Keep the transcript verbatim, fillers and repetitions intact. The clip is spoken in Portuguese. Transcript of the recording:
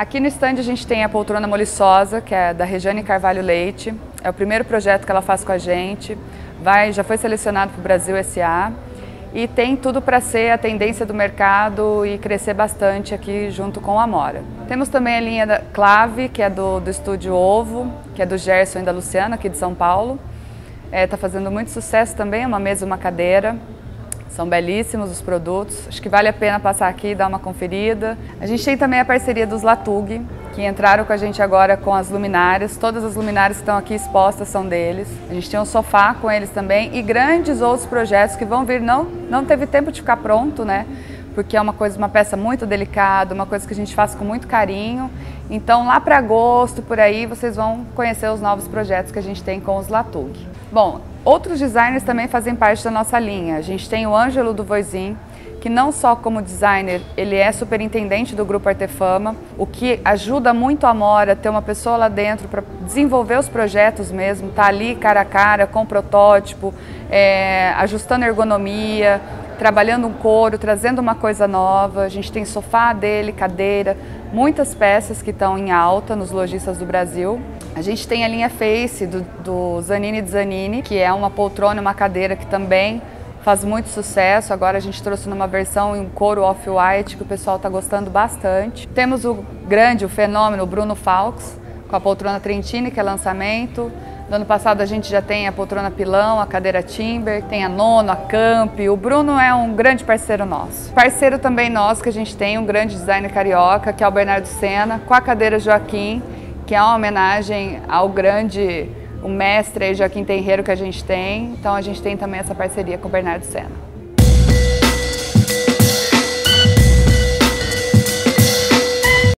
Aqui no stand a gente tem a poltrona moliçosa, que é da Regiane Carvalho Leite. É o primeiro projeto que ela faz com a gente. Vai, já foi selecionado para o Brasil S A e tem tudo para ser a tendência do mercado e crescer bastante aqui junto com a Mora. Temos também a linha da Clave, que é do, do Estúdio Ovo, que é do Gerson e da Luciana, aqui de São Paulo. Está é, fazendo muito sucesso também, uma mesa e uma cadeira. São belíssimos os produtos, acho que vale a pena passar aqui e dar uma conferida. A gente tem também a parceria dos Latug, que entraram com a gente agora com as luminárias. Todas as luminárias que estão aqui expostas são deles. A gente tem um sofá com eles também e grandes outros projetos que vão vir. Não, não teve tempo de ficar pronto, né? Porque é uma coisa, uma peça muito delicada, uma coisa que a gente faz com muito carinho. Então lá para agosto, por aí, vocês vão conhecer os novos projetos que a gente tem com os Latug. Bom, outros designers também fazem parte da nossa linha. A gente tem o Ângelo Duvoizin, que não só como designer, ele é superintendente do Grupo Artefama, o que ajuda muito a Mora ter uma pessoa lá dentro para desenvolver os projetos mesmo, tá ali cara a cara, com o protótipo, é, ajustando a ergonomia, trabalhando um couro, trazendo uma coisa nova. A gente tem sofá dele, cadeira, muitas peças que estão em alta nos lojistas do Brasil. A gente tem a linha Face do, do Zanini de Zanini, que é uma poltrona e uma cadeira que também faz muito sucesso. Agora a gente trouxe numa versão em um couro off-white que o pessoal está gostando bastante. Temos o grande, o fenômeno, o Bruno Falks, com a poltrona Trentini, que é lançamento. No ano passado a gente já tem a poltrona Pilão, a cadeira Timber, tem a Nono, a Camp. O Bruno é um grande parceiro nosso. Parceiro também nosso que a gente tem, um grande designer carioca, que é o Bernardo Sena, com a cadeira Joaquim, que é uma homenagem ao grande o mestre Joaquim Tenreiro que a gente tem. Então a gente tem também essa parceria com o Bernardo Sena.